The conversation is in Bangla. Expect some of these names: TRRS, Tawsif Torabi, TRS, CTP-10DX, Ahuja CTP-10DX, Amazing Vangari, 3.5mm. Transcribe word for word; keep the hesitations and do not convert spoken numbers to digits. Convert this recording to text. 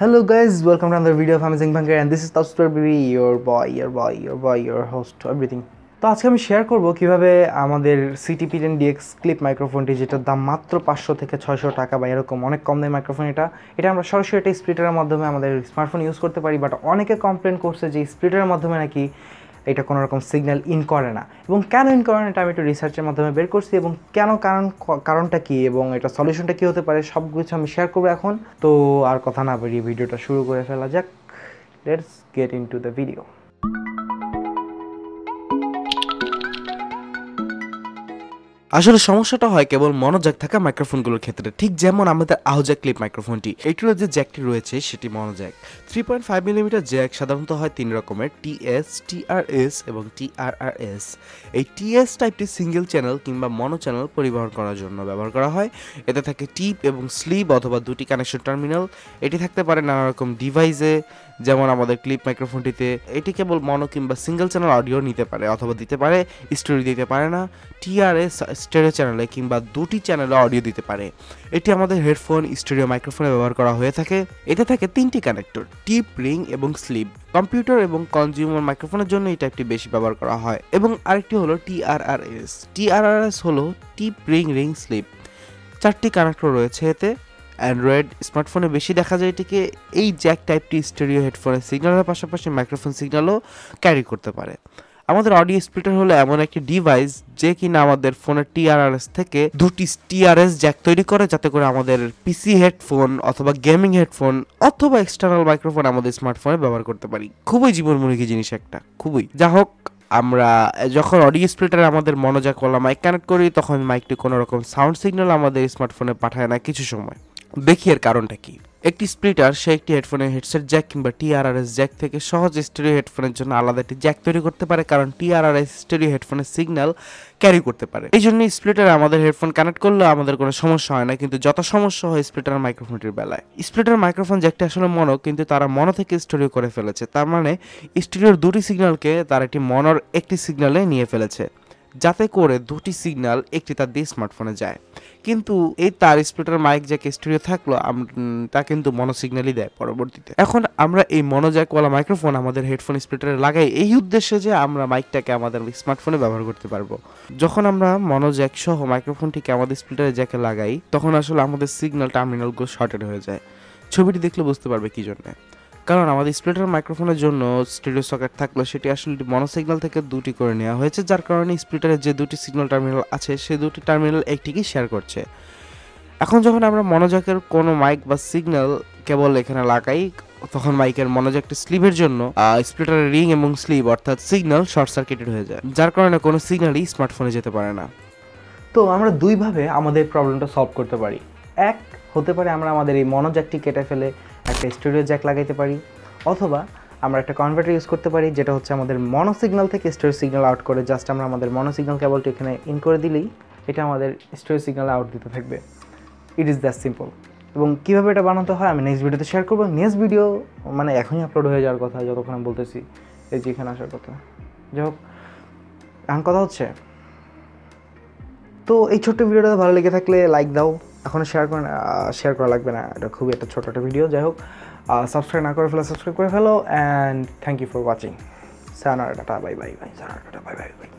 Hello guys, welcome to another video of Amazing Vangari, and this is Tawsif Torabi, your boy, your boy, your boy, your host, everything. So today I will share কিভাবে আমাদের C T P ten D X clip microphone যেটা দাম মাত্র five hundred থেকে six hundred টাকা বা এরকম অনেক কম দামি microphone এটা এটা আমরা সরাসরি এটা স্প্লিটারের মাধ্যমে আমাদের স্মার্টফোন ইউজ করতে পারি বাট অনেকে কমপ্লেইন করছে যে স্প্লিটারের মাধ্যমে নাকি এটা কোনো রকম সিগন্যাল ইন করে না এবং কেন ইন করে না এটা আমি একটু রিসার্চের মাধ্যমে বের করছি এবং কেন কারণ কারণটা কি এবং এটা সলিউশনটা কি হতে পারে সবকিছু আমি শেয়ার করব এখন তো আর কথা না বাড়িয়ে ভিডিওটা শুরু করে ফেলা যাক let's get into the video আসলে সমস্যাটা হয় কেবল মনোজ্যাক থাকা মাইক্রোফোনগুলোর ক্ষেত্রে ঠিক যেমন আমাদের আহুজা ক্লিপ মাইক্রোফোনটি এটির যে জ্যাকটি রয়েছে সেটি mono jack three point five millimeter jack সাধারণত হয় তিন রকমের T S, T R S এবং T R R S এই T S টাইপটি সিঙ্গেল চ্যানেল কিংবা মনো চ্যানেল পরিবহন করার জন্য ব্যবহার করা হয় এতে থাকে টিপ এবং স্লিপ অথবা দুটি কানেকশন টার্মিনাল এটি থাকতে পারে নানা রকম ডিভাইসে যেমন আমাদের ক্লিপ মাইক্রোফোনটিতে এটি কেবল মনো কিংবা সিঙ্গেল চ্যানেল অডিও নিতে পারে অথবা দিতে পারে স্টোরি দিতে পারে না T R S স্টেরিও চ্যানেলে কিংবা দুটি চ্যানেলে অডিও দিতে পারে এটি আমাদের হেডফোন স্টেরিও মাইক্রোফোনে ব্যবহার করা হয়ে থাকে এতে থাকে তিনটি কানেক্টর টিপ রিং এবং স্লিপ কম্পিউটার এবং কনজিউমার মাইক্রোফোনের জন্য এই টাইপটি বেশি ব্যবহার করা হয় এবং আরেকটি হলো T R R S T R R S হলো টিপ রিং রিং স্লিপ চারটি কানেক্টর রয়েছে এতে অ্যান্ড্রয়েড স্মার্টফোনে বেশি দেখা যায় এটিকে এই জ্যাক টাইপটি স্টেরিও হেডফোনের সিগন্যালের পাশাপাশি মাইক্রোফোন সিগন্যালও ক্যারি করতে পারে আমাদের অডিও স্প্লিটার হলো এমন একটি ডিভাইস যে কিনা আমাদের ফোনের T R R S থেকে দুটি T R S জ্যাক তৈরি করে যাতে করে আমাদের P C হেডফোন অথবা গেমিং হেডফোন অথবা এক্সটার্নাল মাইক্রোফোন আমাদের স্মার্টফোনে ব্যবহার করতে পারি খুবই জীবনমুখী জিনিস একটা খুবই যা হোক আমরা যখন অডিও স্প্লিটারে আমাদের মনোজ্যাকওয়ালা মাইক কানেক্ট করি তখন মাইকটি কোনো রকম সাউন্ড সিগন্যাল আমাদের স্মার্টফোনে পাঠায় না কিছু সময় দেখি এর কারণটা কি একটি স্প্লিটার সে একটি হেডফোনের হেডসেট জ্যাক কিংবা T R R S jack থেকে সহজ স্টেরিও হেডফোনের জন্য আলাদা একটি জ্যাক তৈরি করতে পারে কারণ T R R S stereo হেডফোনের সিগন্যাল ক্যারি করতে পারে এই জন্য স্প্লিটারে আমাদের হেডফোন কানেক্ট করলে আমাদের কোনো সমস্যা হয় না কিন্তু যত সমস্যা হয় স্প্লিটার মাইক্রোফোনটির বেলায় স্প্লিটার মাইক্রোফোন জ্যাকটি আসলে মনো কিন্তু তারা মনো থেকে স্টেরিও করে ফেলেছে তার মানে স্টেরিওর দুটি সিগন্যালকে তারা একটি মনোর একটি সিগন্যালে নিয়ে ফেলেছে যাতে করে দুটি সিগন্যাল একটি তার দিয়ে স্মার্টফোনে যায় কিন্তু এই তার স্প্লিটার মাইক জ্যাক স্টেরিও থাকলো তা কিন্তু মনো সিগন্যালই দেয় পরবর্তীতে এখন আমরা এই মনো জ্যাকওয়ালা মাইক্রোফোন আমাদের হেডফোন স্প্লিটারে লাগাই এই উদ্দেশ্যে যে আমরা মাইকটাকে আমাদের স্মার্টফোনে ব্যবহার করতে পারবো যখন আমরা মনো জ্যাক সহ মাইক্রোফোনটিকে আমাদের স্প্লিটারে জ্যাকে লাগাই তখন আসলে আমাদের সিগন্যাল টার্মিনালগুলো শর্টেড হয়ে যায় ছবিটি দেখলে বুঝতে পারবে কী জন্য কারণ আমাদের স্প্লিটার মাইক্রোফোনের জন্য স্টেরিও সকেট থাকলো সেটি আসলে মনো সিগন্যাল থেকে দুটি করে নেওয়া হয়েছে যার কারণে স্প্লিটারে যে দুটি সিগন্যাল টার্মিনাল আছে সেই দুটি টার্মিনাল একটিকে শেয়ার করছে এখন যখন আমরা মনোজ্যাকের কোনো মাইক বা সিগন্যাল কেবল এখানে লাগাই তখন মাইকের মনোজ্যাকটি স্লিপের জন্য স্প্লিটারের রিং এবং স্লিপ অর্থাৎ সিগন্যাল শর্ট সার্কিটেড হয়ে যায় যার কারণে কোনো সিগন্যালই স্মার্টফোনে যেতে পারে না তো আমরা দুইভাবে আমাদের প্রবলেমটা সলভ করতে পারি এক হতে পারে আমরা আমাদের এই মনোজ্যাকটি কেটে ফেলে একটা স্টেরিও জ্যাক লাগাইতে পারি অথবা আমরা একটা কনভার্টার ইউজ করতে পারি যেটা হচ্ছে আমাদের মনো সিগন্যাল থেকে স্টেরিও সিগন্যাল আউট করে জাস্ট আমরা আমাদের মনো সিগন্যাল কেবলটি এখানে ইন করে দিলেই এটা আমাদের স্টেরিও সিগন্যাল আউট দিতে থাকবে ইট ইজ দ্যাট সিম্পল এবং কীভাবে এটা বানাতে হয় আমি নেক্সট ভিডিওতে শেয়ার করবো নেক্সট ভিডিও মানে এখনই আপলোড হয়ে যাওয়ার কথা যতক্ষণ আমি বলতেছি এই যে এখানে আসার কথা যাই হোক এখন কথা হচ্ছে তো এই ছোট্ট ভিডিওটা ভালো লেগে থাকলে লাইক দাও এখনও শেয়ার করে শেয়ার করা লাগবে না এটা খুবই একটা ছোটো একটা ভিডিও যাই হোক সাবস্ক্রাইব না করে ফেলো সাবস্ক্রাইব করে ফেলো and thank you for watching সানার টাটা বাই বাই বাই সানার টাটা বাই বাই বাই